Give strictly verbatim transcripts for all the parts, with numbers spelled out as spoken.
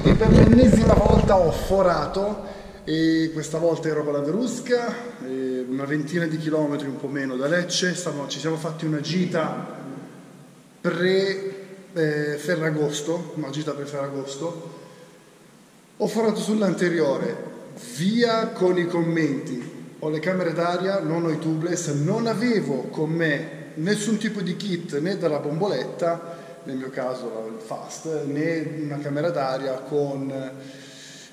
quindi per l'ennesima volta ho forato, e questa volta ero con la Verusca, una ventina di chilometri, un po' meno, da Lecce. Stavo, ci siamo fatti una gita pre-Ferragosto, eh, una gita pre-Ferragosto. Ho forato sull'anteriore, via con i commenti. Ho le camere d'aria, non ho i tubeless, non avevo con me nessun tipo di kit, né dalla bomboletta, nel mio caso il fast, né una camera d'aria con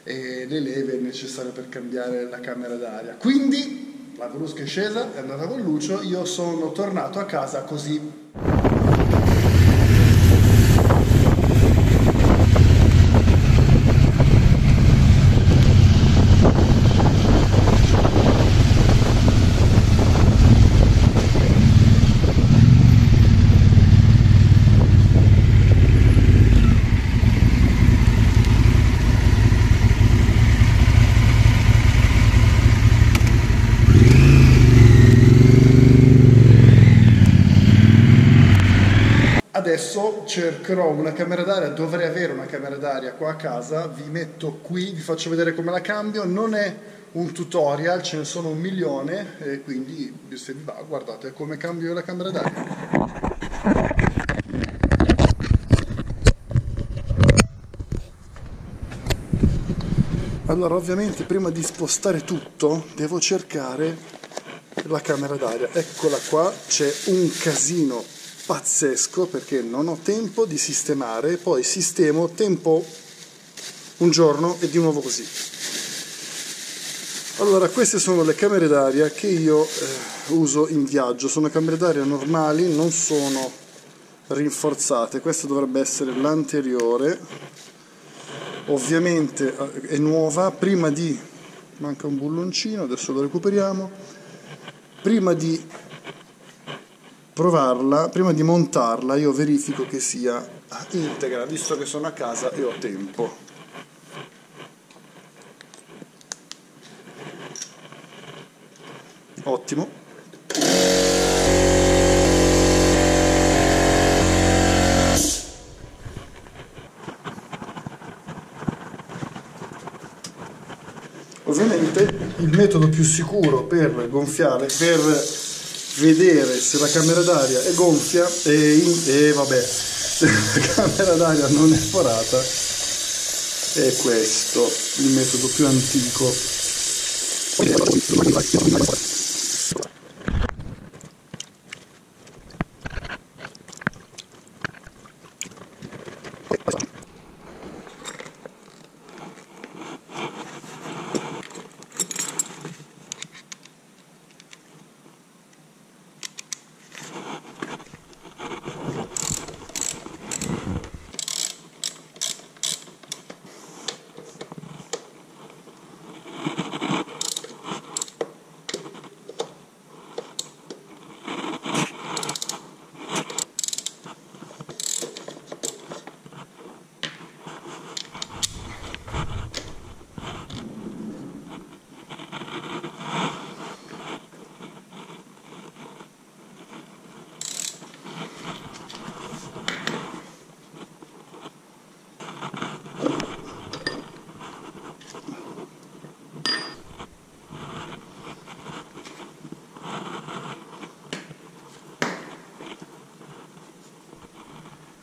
eh, le leve necessarie per cambiare la camera d'aria. Quindi la Verusca è scesa, è andata con Lucio, io sono tornato a casa così. Adesso cercherò una camera d'aria, dovrei avere una camera d'aria qua a casa, vi metto qui, vi faccio vedere come la cambio. Non è un tutorial, ce ne sono un milione, e quindi se vi va guardate come cambio la camera d'aria. Allora, ovviamente prima di spostare tutto devo cercare la camera d'aria. Eccola qua, c'è un casino pazzesco perché non ho tempo di sistemare, poi sistemo, tempo un giorno e di nuovo così. Allora, queste sono le camere d'aria che io eh, uso in viaggio, sono camere d'aria normali, non sono rinforzate. Questa dovrebbe essere l'anteriore, ovviamente è nuova. Prima di, manca un bulloncino, adesso lo recuperiamo, prima di provarla, prima di montarla io verifico che sia integra, visto che sono a casa e ho tempo. Ottimo. Ovviamente il metodo più sicuro per gonfiare, per vedere se la camera d'aria è gonfia e, e vabbè, se la camera d'aria non è forata, è questo il metodo più antico.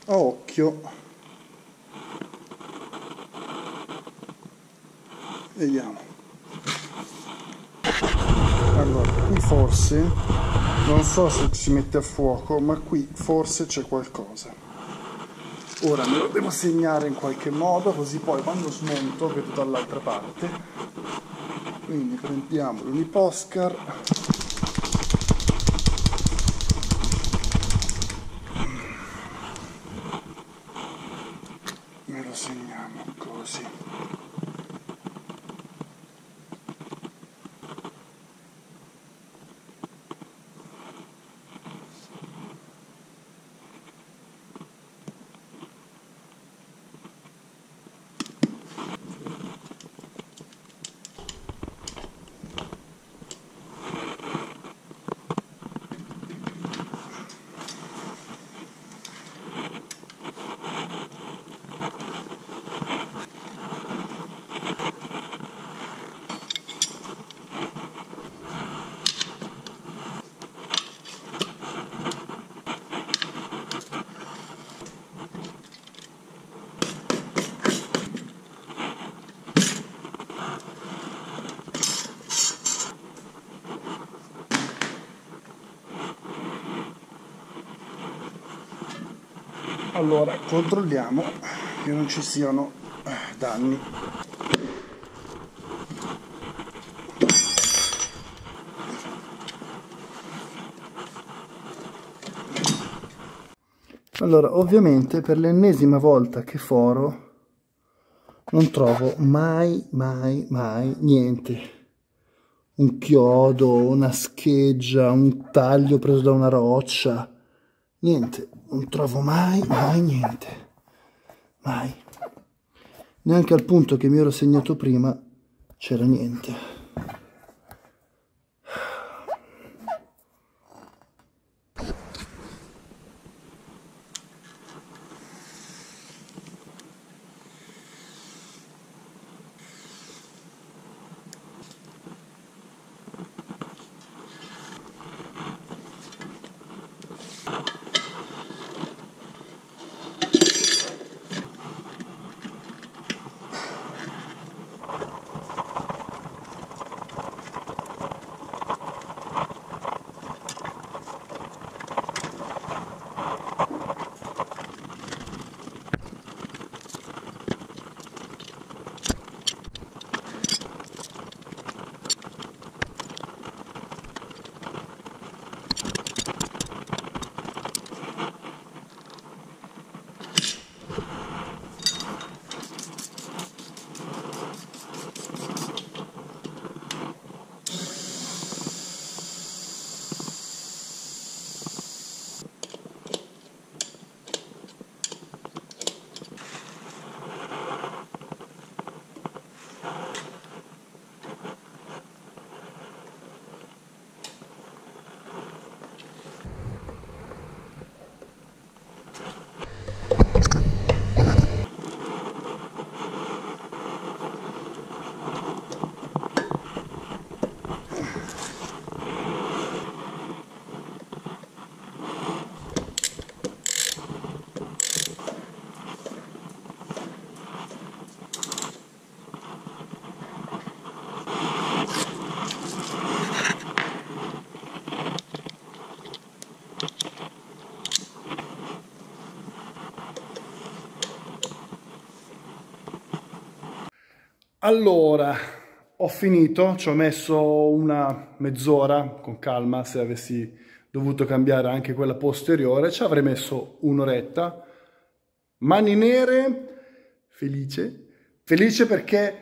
A occhio, vediamo. Allora, qui forse, non so se si mette a fuoco, ma qui forse c'è qualcosa. Ora me lo devo segnare in qualche modo, così poi quando smonto vedo dall'altra parte. Quindi prendiamo l'uniposcar. Allora controlliamo che non ci siano danni. Allora, ovviamente per l'ennesima volta che foro non trovo mai mai mai niente, un chiodo, una scheggia, un taglio preso da una roccia, niente, non trovo mai mai niente, mai, neanche al punto che mi ero segnato prima c'era niente. Allora, ho finito, ci ho messo una mezz'ora, con calma, se avessi dovuto cambiare anche quella posteriore, ci avrei messo un'oretta. Mani nere, felice, felice perché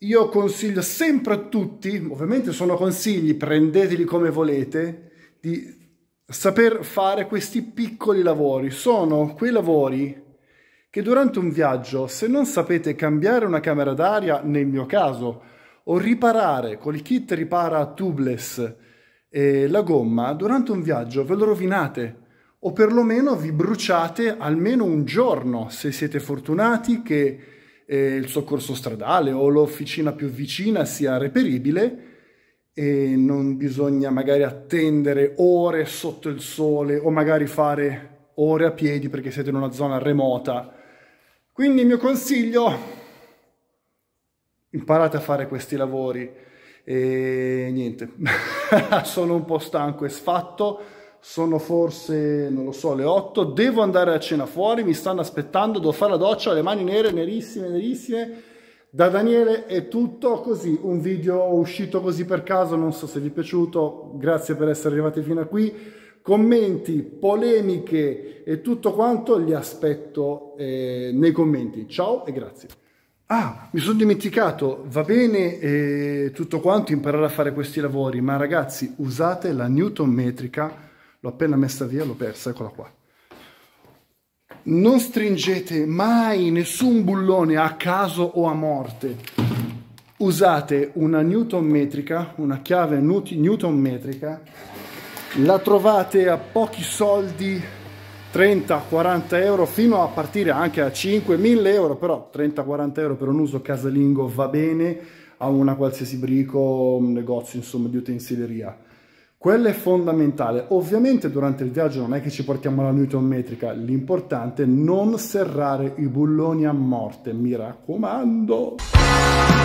io consiglio sempre a tutti, ovviamente sono consigli, prendeteli come volete, di saper fare questi piccoli lavori. Sono quei lavori che durante un viaggio, se non sapete cambiare una camera d'aria, nel mio caso, o riparare col kit ripara tubeless e la gomma, durante un viaggio ve lo rovinate o perlomeno vi bruciate almeno un giorno, se siete fortunati che eh, il soccorso stradale o l'officina più vicina sia reperibile e non bisogna magari attendere ore sotto il sole o magari fare ore a piedi perché siete in una zona remota. Quindi il mio consiglio, imparate a fare questi lavori e niente, sono un po' stanco e sfatto, sono forse, non lo so, le otto, devo andare a cena fuori, mi stanno aspettando, devo fare la doccia, le mani nere, nerissime, nerissime. Da Daniele è tutto, così, un video uscito così per caso, non so se vi è piaciuto, grazie per essere arrivati fino a qui. Commenti, polemiche e tutto quanto li aspetto eh, nei commenti. Ciao e grazie. Ah, mi sono dimenticato, va bene eh, tutto quanto imparare a fare questi lavori, ma ragazzi usate la newtonmetrica, l'ho appena messa via, l'ho persa, eccola qua. Non stringete mai nessun bullone a caso o a morte. Usate una newtonmetrica, una chiave newtonmetrica. La trovate a pochi soldi, trenta quaranta euro, fino a partire anche a cinquemila euro, però trenta quaranta euro per un uso casalingo va bene, a una qualsiasi brico, un negozio insomma di utensileria. Quello è fondamentale. Ovviamente durante il viaggio non è che ci portiamo la newtonmetrica, l'importante è non serrare i bulloni a morte, mi raccomando.